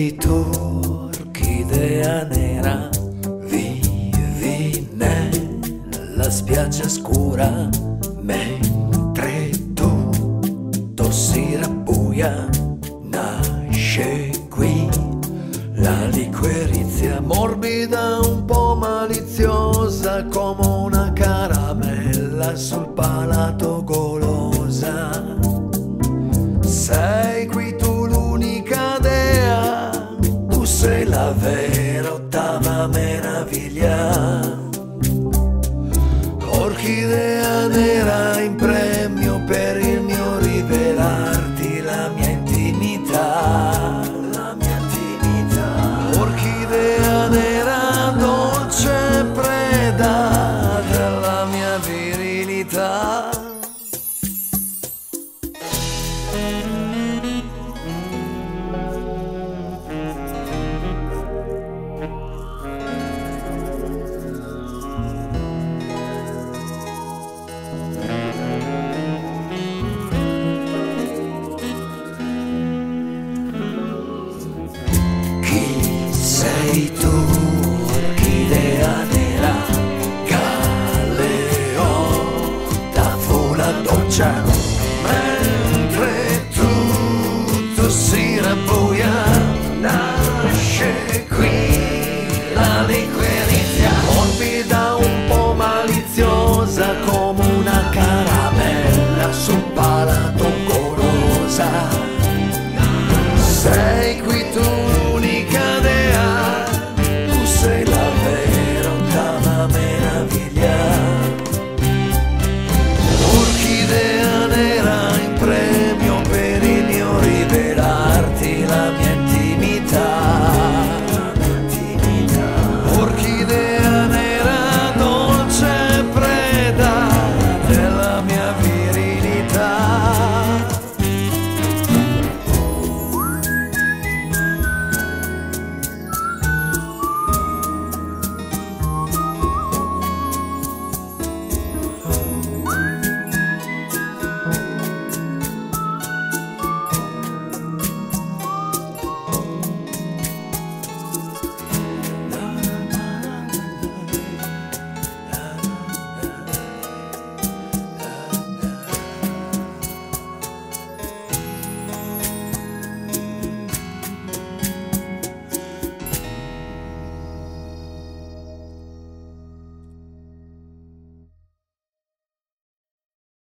scritto Orchidea nera, vivi nella spiaggia scura, mentre tutto si rabbuia, nasce qui la liquirizia morbida, un po' maliziosa, come una caramella sul palato golosa. Sei qui tu l'unica dea, tu sei la vera ottava meraviglia. Orchidea nera in premio per il mio rivelarti la mia intimità, la mia intimità. Orchidea nera, dolce preda della mia virilità. Sei tu, orchidea nera, galeotta fu la doccia.